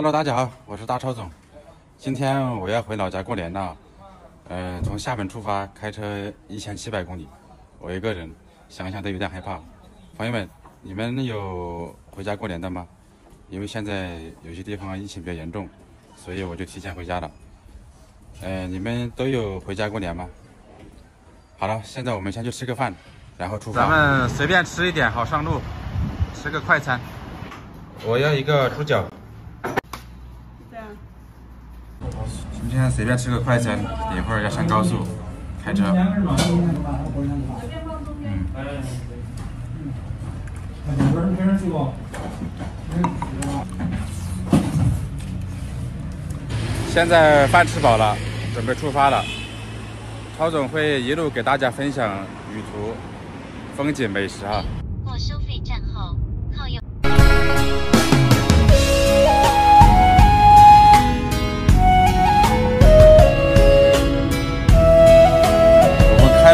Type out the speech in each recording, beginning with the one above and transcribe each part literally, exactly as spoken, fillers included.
Hello， 大家好，我是大超总。今天我要回老家过年了，呃，从厦门出发，开车一千七百公里，我一个人，想想都有点害怕。朋友们，你们有回家过年的吗？因为现在有些地方疫情比较严重，所以我就提前回家了。呃，你们都有回家过年吗？好了，现在我们先去吃个饭，然后出发。咱们随便吃一点，好上路，吃个快餐。我要一个猪脚。 我们现在随便吃个快餐，等一会儿要上高速，开车。现在饭吃饱了，准备出发了。超总会一路给大家分享旅途、风景、美食哈。过收费站后，靠右。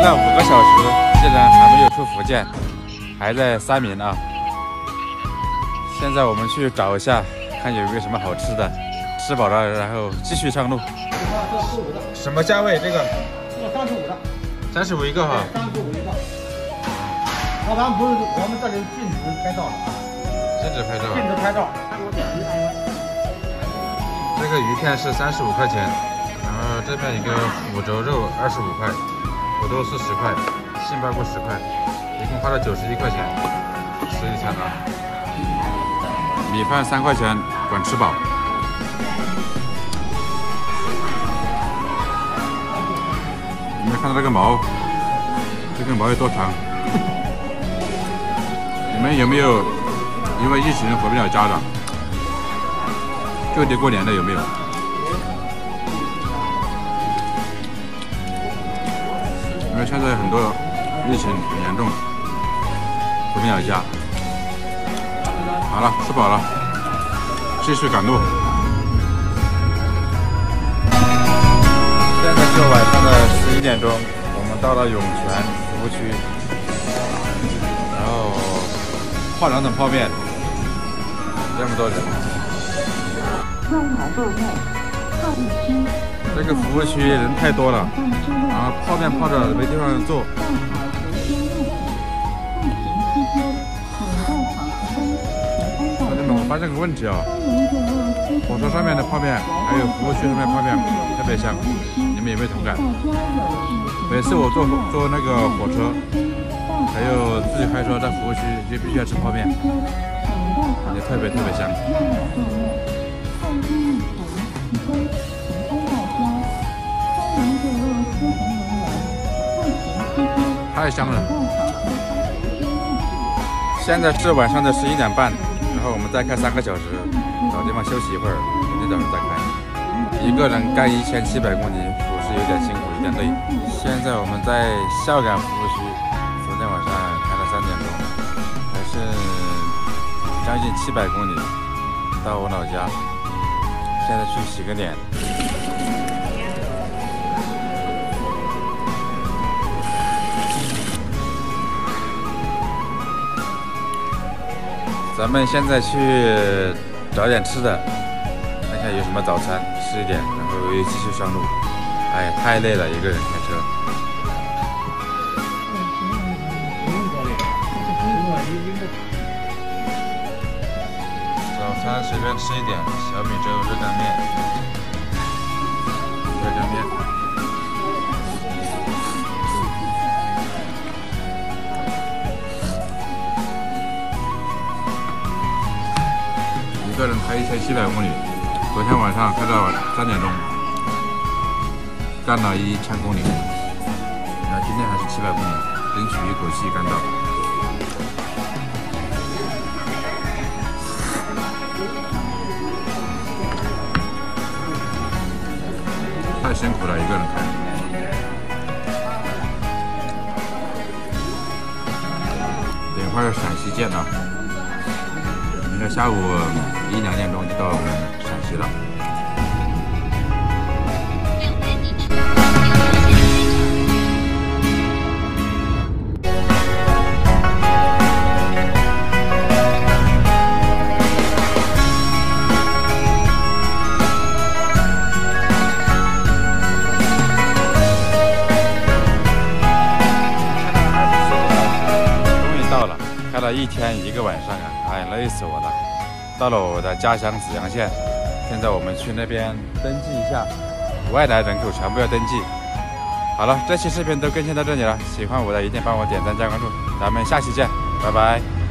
五个小时，竟然还没有出福建，还在三明啊！现在我们去找一下，看有没有什么好吃的。吃饱了，然后继续上路。什么价位？这个？三十五的。三十五一个哈。三十五一个。那咱不是咱们这里禁止拍照了。禁止拍照。禁止拍照。这个鱼片是三十五块钱，然后这边一个五轴肉二十五块。 土豆是十块，杏鲍菇十块，一共花了九十一块钱，吃一餐啊！米饭三块钱，管吃饱。有没有看到这个毛？这根毛有多长？你们有没有因为疫情回不了家的？就地过年的有没有？ 因为现在很多疫情很严重，回不了家。好了，吃饱了，继续赶路。现在是晚上的十一点钟，我们到了涌泉服务区，然后泡两桶泡面，这么多人。这个服务区人太多了，然后泡面泡着没地方坐。朋友们，我发现个问题啊，火车上面的泡面，还有服务区上面泡面特别香，你们有没有同感？每次我坐坐那个火车，还有自己开车在服务区就必须要吃泡面，也特别特别香。 太香了！现在是晚上的十一点半，然后我们再开三个小时，找地方休息一会儿，明天早上再开。一个人干一千七百公里，属实有点辛苦，有点累。现在我们在孝感服务区，昨天晚上开了三点钟，还是将近七百公里到我老家。现在去洗个脸。 咱们现在去找点吃的，看看有什么早餐，吃一点，然后又继续上路。哎，太累了，一个人开车。早餐随便吃一点，小米粥、热干面、热干面。一个人开一千七百公里，昨天晚上开到三点钟，干了一千公里，然后今天还是七百公里，争取一口气干到。太辛苦了，一个人开。 等一会儿陕西见啊！明天下午。 一两点钟就到我们陕西了。了一天一个晚上啊，哎，累死我了。到了我的家乡紫阳县，现在我们去那边登记一下，外来人口全部要登记。好了，这期视频都更新到这里了，喜欢我的一定帮我点赞加关注，咱们下期见，拜拜。